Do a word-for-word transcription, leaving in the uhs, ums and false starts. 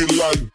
Finland.